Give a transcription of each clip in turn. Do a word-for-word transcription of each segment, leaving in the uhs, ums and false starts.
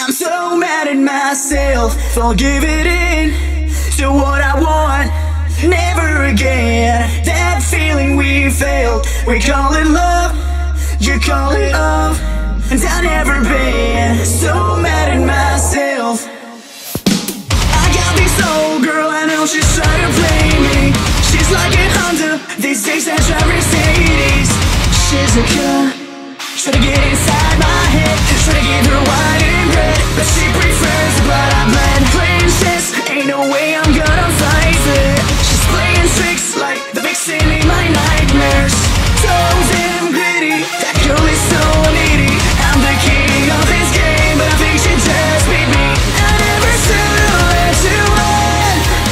I'm so mad at myself for giving in to what I want, never again. That feeling we felt, we call it love, you call it love, and I've never been so mad at myself. I got this old girl, I know she's trying to play me. She's like a Honda, these days I drive Mercedes. She's a killer, try to get inside my head, try to get her wide and red, but she prefers the blood I bled. Playing chess, ain't no way I'm gonna fight it. She's playing tricks like the vixen in my nightmares. So damn gritty, that girl is so needy. I'm the king of this game, but I think she just beat me. I never should have let you win.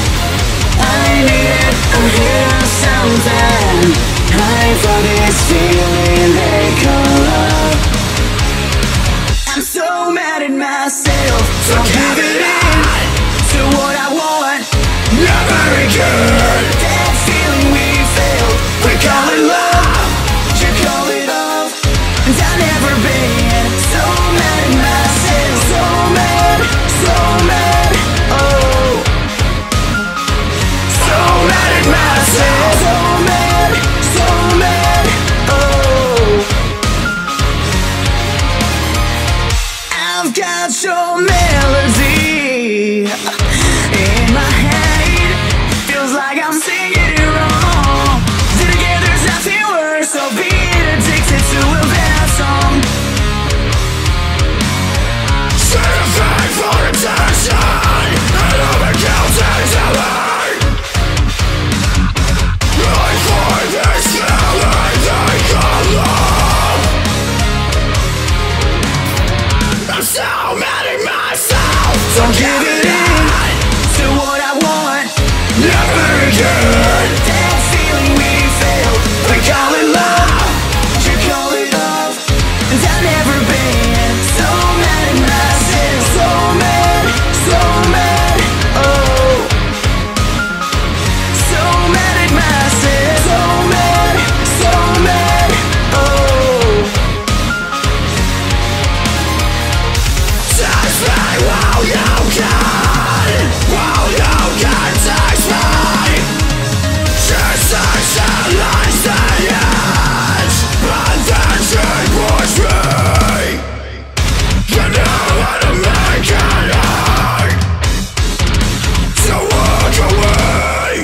I need it, I'm here or something. High for this feeling they call love. I'm so mad at myself, so give it in to what I want, never again. That feeling we failed, we call it love, you call it love, and I've never been so mad at myself. So mad, so mad, oh, so mad at myself. So mad, so mad, oh. I've got your melody in my head, feels like I'm singing it wrong. Together's nothing worse, so being addicted to a bad song. Certified for attention, and I'm a guilty villain. Life for this feeling they call love. I'm so mad at myself, so give it in to what I want, never again. That feeling we failed, we call it love, you call it love, and I've never been so mad at myself. So mad, so mad, oh, so mad at myself. So mad, so mad, oh. Touch me while you can, while you can touch me. She says she likes the edge, but then she pushed me. You know how to make it hard to walk away.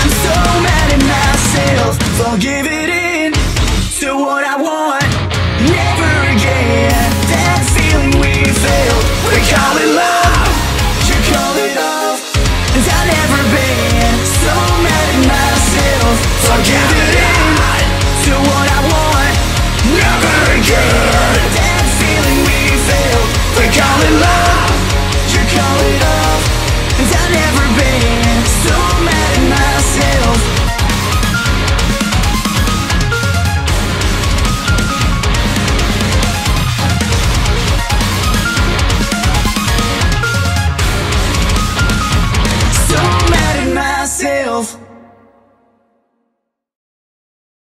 I'm so mad at myself for giving in to what I want, never again. That feeling we failed, we call it love, you call it love, and I've never been so mad at myself. So give it